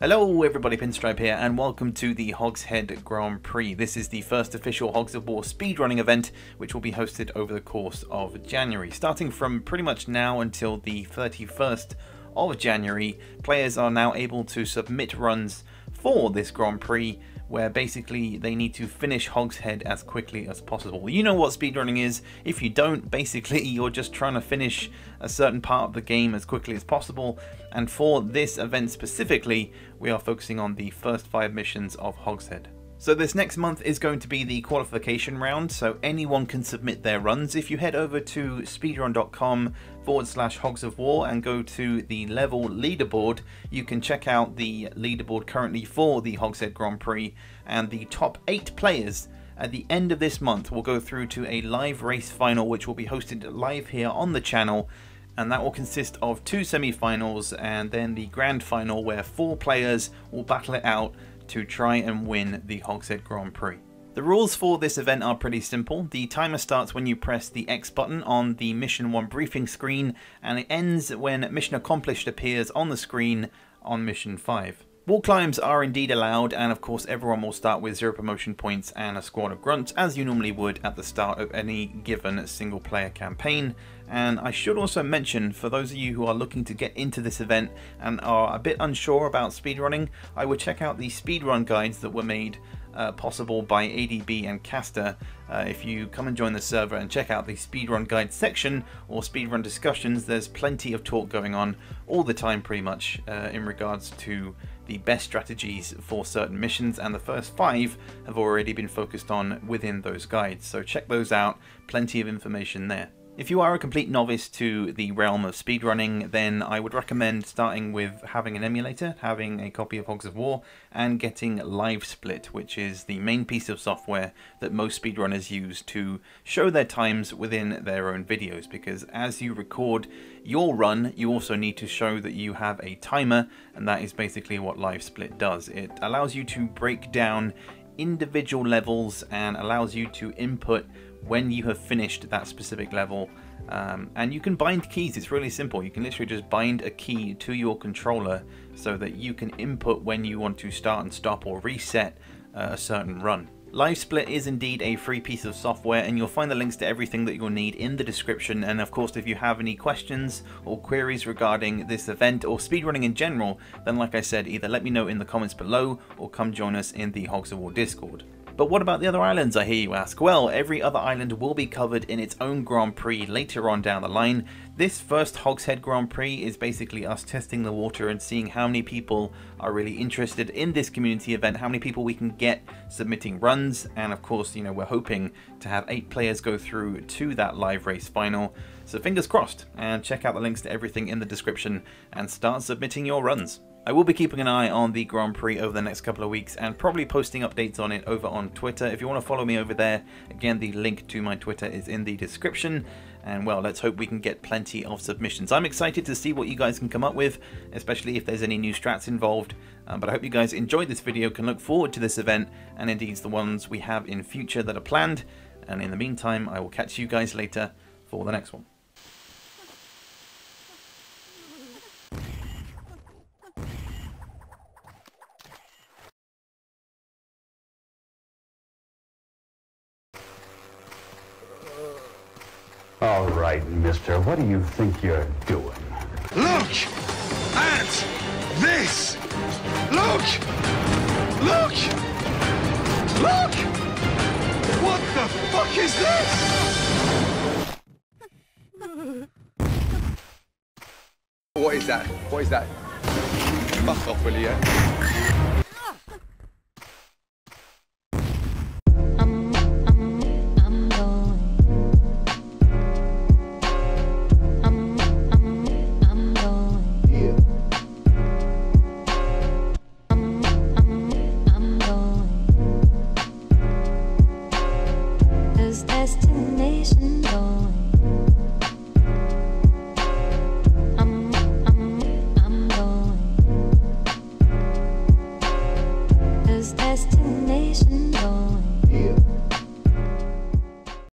Hello everybody, Pinstripe here and welcome to the Hogshead Grand Prix. This is the first official Hogs of War speedrunning event which will be hosted over the course of January. Starting from pretty much now until the 31st of January, players are now able to submit runs for this Grand Prix where basically they need to finish Hogshead as quickly as possible. You know what speedrunning is. If you don't, basically you're just trying to finish a certain part of the game as quickly as possible. And for this event specifically, we are focusing on the first 5 missions of Hogshead. So this next month is going to be the qualification round, so anyone can submit their runs. If you head over to speedrun.com/Hogs of War and go to the level leaderboard, you can check out the leaderboard currently for the Hogshead Grand Prix, and the top 8 players at the end of this month will go through to a live race final which will be hosted live here on the channel, and that will consist of 2 semi-finals and then the grand final where 4 players will battle it out to try and win the Hogshead Grand Prix. The rules for this event are pretty simple. The timer starts when you press the X button on the Mission 1 briefing screen, and it ends when Mission Accomplished appears on the screen on Mission 5. Wall climbs are indeed allowed, and of course everyone will start with 0 promotion points and a squad of grunts as you normally would at the start of any given single player campaign. And I should also mention, for those of you who are looking to get into this event and are a bit unsure about speedrunning, I would check out the speedrun guides that were made possible by ADB and Caster. If you come and join the server and check out the speedrun guide section or speedrun discussions, there's plenty of talk going on all the time pretty much in regards to the best strategies for certain missions, and the first 5 have already been focused on within those guides, so check those out, plenty of information there. If you are a complete novice to the realm of speedrunning, then I would recommend starting with having an emulator, having a copy of Hogs of War, and getting LiveSplit, which is the main piece of software that most speedrunners use to show their times within their own videos, because as you record your run, you also need to show that you have a timer, and that is basically what LiveSplit does. It allows you to break down individual levels and allows you to input when you have finished that specific level, and you can bind keys. It's really simple. You can literally just bind a key to your controller so that you can input when you want to start and stop or reset a certain run. LiveSplit is indeed a free piece of software, and you'll find the links to everything that you'll need in the description. And of course, if you have any questions or queries regarding this event or speedrunning in general, then like I said, either let me know in the comments below or come join us in the Hogs of War Discord. But what about the other islands, I hear you ask? Well, every other island will be covered in its own Grand Prix later on down the line. This first Hogshead Grand Prix is basically us testing the water and seeing how many people are really interested in this community event, how many people we can get submitting runs, and of course, you know, we're hoping to have 8 players go through to that live race final. So fingers crossed, and check out the links to everything in the description and start submitting your runs. I will be keeping an eye on the Grand Prix over the next couple of weeks and probably posting updates on it over on Twitter. If you want to follow me over there, again, the link to my Twitter is in the description. And well, let's hope we can get plenty of submissions. I'm excited to see what you guys can come up with, especially if there's any new strats involved. But I hope you guys enjoyed this video, can look forward to this event, and indeed the ones we have in future that are planned. And in the meantime, I will catch you guys later for the next one. All right, mister, what do you think you're doing? Look at this! Look! Look! Look! What the fuck is this? What is that? What is that? Fuck off, will you? Destination,